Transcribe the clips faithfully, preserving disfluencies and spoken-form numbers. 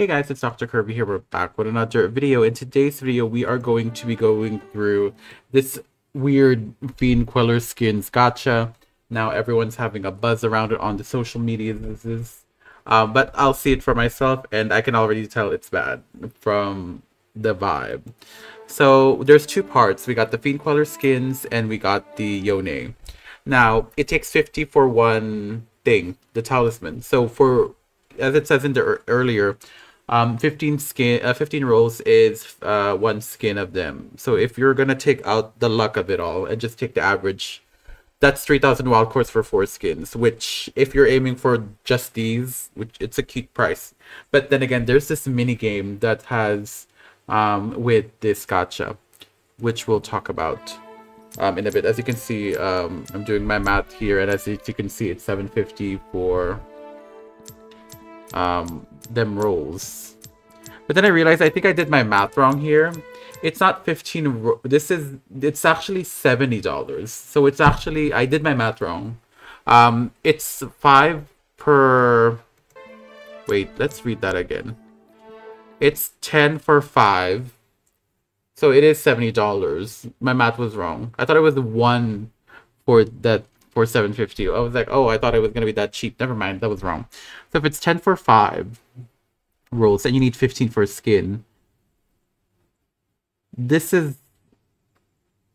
Hey guys, it's Doctor Kirby here. We're back with another video. In today's video, we are going to be going through this weird Fiend Queller skins gacha. Now everyone's having a buzz around it on the social media. This is, um, but I'll see it for myself, and I can already tell it's bad from the vibe. So there's two parts. We got the Fiend Queller skins, and we got the Yone. Now it takes fifty for one thing, the talisman. So for as it says in the er earlier, um, fifteen skin, uh, fifteen rolls is uh, one skin of them. So if you're gonna take out the luck of it all and just take the average, that's three thousand wild cores for four skins. Which, if you're aiming for just these, which it's a cute price. But then again, there's this mini game that has um, with this gacha, which we'll talk about um, in a bit. As you can see, um, I'm doing my math here, and as you can see, it's seven fifty for um them rolls. But then I realized I think I did my math wrong here. It's not fifteen, this is, it's actually seventy dollars. So it's actually, I did my math wrong. Um it's five per, wait, let's read that again. It's ten for five, so it is seventy dollars. My math was wrong. I thought it was one for that for seven fifty. I was like, oh, I thought it was gonna be that cheap. Never mind, that was wrong. So if it's ten for five rolls and you need fifteen for a skin, this is,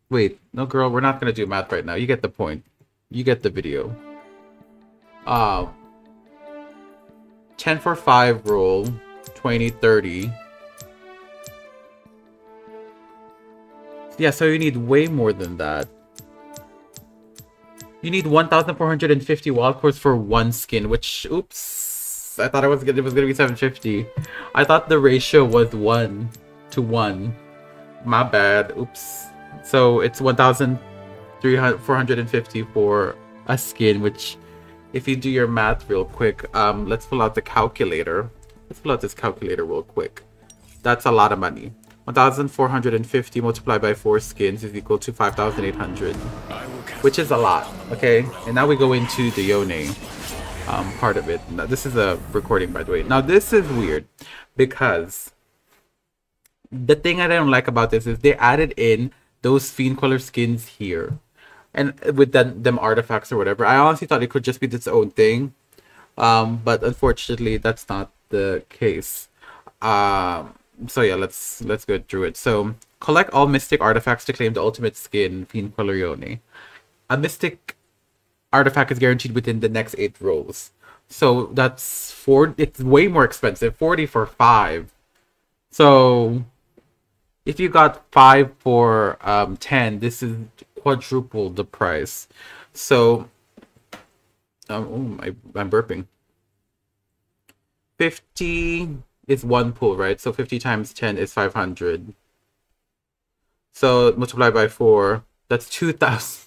wait, no girl, we're not gonna do math right now. You get the point, you get the video. um uh, ten for five roll, twenty, thirty. Yeah, so you need way more than that. You need one thousand four hundred fifty wild cores for one skin, which, oops, I thought it was gonna, it was gonna be seven fifty. I thought the ratio was one to one. My bad, oops. So it's one thousand four hundred fifty for a skin, which, if you do your math real quick, um, let's pull out the calculator. Let's pull out this calculator real quick. That's a lot of money. one thousand four hundred fifty multiplied by four skins is equal to five thousand eight hundred, which is a lot. Okay, and now we go into the Yone um, part of it. Now, this is a recording, by the way. Now this is weird because the thing I don't like about this is they added in those Fiend Queller skins here, and with them, them artifacts or whatever. I honestly thought it could just be its own thing, um, but unfortunately that's not the case. Um, so yeah, let's let's go through it. So collect all mystic artifacts to claim the ultimate skin, Fiend Queller Yone. A mystic artifact is guaranteed within the next eight rolls, so that's four. It's way more expensive, forty for five. So if you got five for um ten, this is quadruple the price. So um, oh, I, I'm burping. Fifty. It's one pool, right? So fifty times ten is five hundred. So multiply by four, that's two thousand.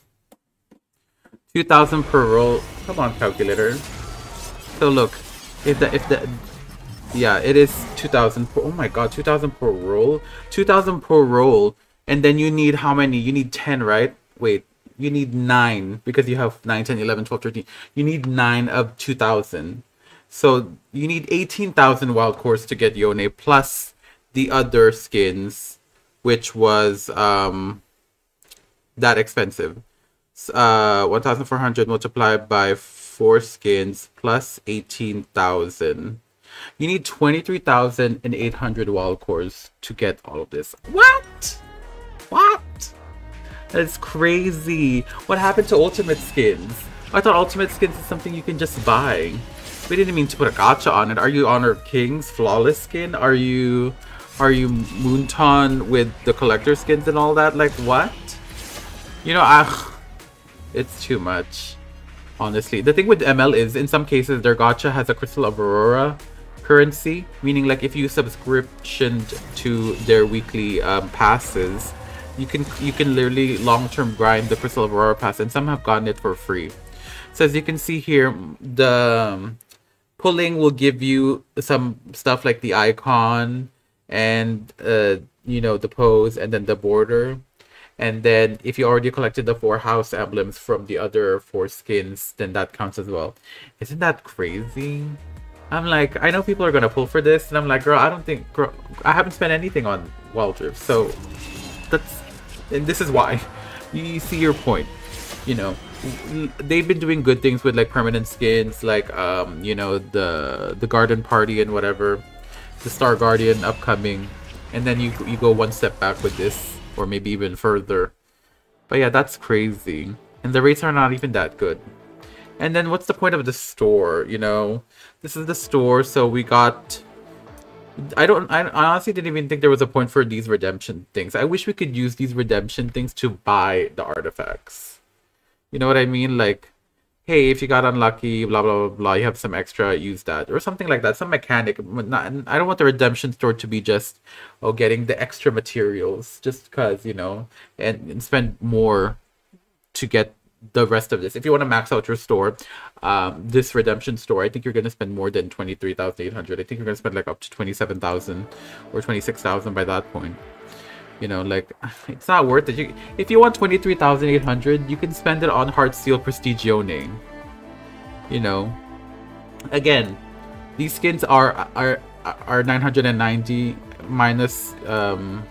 two thousand per roll. Come on, calculator. So look, if the, if the, yeah, it is two thousand per, oh my god, two thousand per roll? two thousand per roll, and then you need how many? You need ten, right? Wait, you need nine, because you have nine, ten, eleven, twelve, thirteen. You need nine of two thousand. So you need eighteen thousand wild cores to get Yone plus the other skins, which was um that expensive. Uh, one thousand four hundred multiplied by four skins plus eighteen thousand. You need twenty-three thousand eight hundred wild cores to get all of this. What? What? That's crazy. What happened to ultimate skins? I thought ultimate skins is something you can just buy. We didn't mean to put a gacha on it. Are you Honor of Kings flawless skin? Are you, are you Moonton with the collector skins and all that? Like what? You know, ah, it's too much. Honestly, the thing with M L is in some cases their gacha has a Crystal of Aurora currency, meaning like if you subscriptioned to their weekly um, passes, you can you can literally long-term grind the Crystal of Aurora pass, and some have gotten it for free. So as you can see here, the um, pulling will give you some stuff like the icon and uh you know, the pose, and then the border, and then if you already collected the four house emblems from the other four skins, then that counts as well. Isn't that crazy? I'm like, I know people are gonna pull for this, and I'm like, girl, I don't think, girl, I haven't spent anything on Wild Rift, so that's, and this is why. You see your point, you know. They've been doing good things with like permanent skins, like um, you know, the the Garden Party and whatever, the Star Guardian upcoming, and then you you go one step back with this, or maybe even further. But yeah, that's crazy, and the rates are not even that good. And then what's the point of the store, you know? This is the store, so we got... I don't... I honestly didn't even think there was a point for these redemption things. I wish we could use these redemption things to buy the artifacts. You know what I mean? Like, hey, if you got unlucky, blah, blah, blah, blah, you have some extra, use that. Or something like that. Some mechanic. Not, I don't want the redemption store to be just, oh, getting the extra materials. Just because, you know, and, and spend more to get the rest of this. If you want to max out your store, um this redemption store, I think you're going to spend more than twenty-three thousand eight hundred. I think you're going to spend like up to twenty-seven thousand or twenty-six thousand by that point, you know. Like, it's not worth it. You, if you want twenty-three thousand eight hundred, you can spend it on Heartsteel Prestigione, you know. Again, these skins are are are nine hundred ninety minus um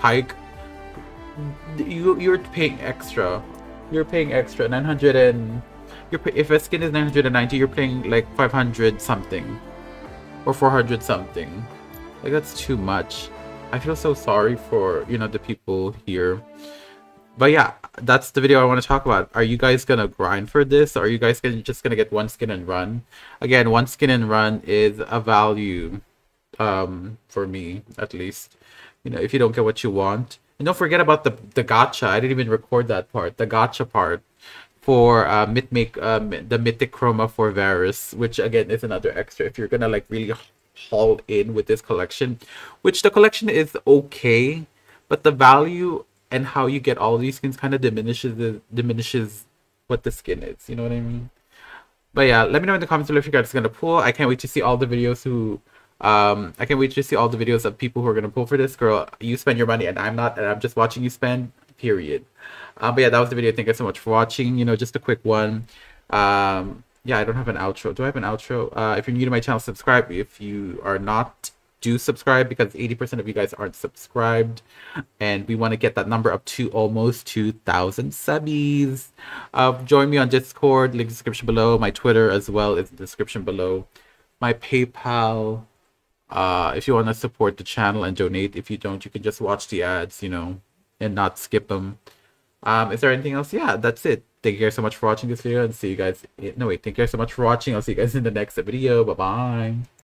Pyke. you you're paying extra. You're paying extra nine hundred, and you're pay, if a skin is nine hundred ninety, you're paying like five hundred something or four hundred something. Like, that's too much. I feel so sorry for, you know, the people here. But yeah, that's the video I want to talk about. Are you guys gonna grind for this, or are you guys gonna just gonna get one skin and run? Again, one skin and run is a value, um for me at least, you know, if you don't get what you want. And don't forget about the the gacha. I didn't even record that part. The gacha part for uh, myth make um, the Mythic Chroma for Varus, which again is another extra. If you're gonna like really haul in with this collection, which the collection is okay, but the value and how you get all these skins kind of diminishes the diminishes what the skin is. You know what I mean? But yeah, let me know in the comments below if you guys are gonna pull. I can't wait to see all the videos who. um I can't wait to see all the videos of people who are gonna pull for this. Girl, you spend your money and I'm not, and I'm just watching you spend, period. Um but yeah, that was the video. Thank you so much for watching, you know, just a quick one. Um yeah, I don't have an outro. Do I have an outro? Uh if you're new to my channel, subscribe. If you are not, do subscribe, because eighty percent of you guys aren't subscribed, and we want to get that number up to almost two thousand subbies. Uh join me on Discord, link in the description below. My Twitter as well is in the description below. My PayPal, uh if you want to support the channel and donate. If you don't, you can just watch the ads, you know, and not skip them. Um is there anything else? Yeah, that's it. Thank you guys so much for watching this video, and see you guys in... no wait thank you guys so much for watching. I'll see you guys in the next video. Bye bye.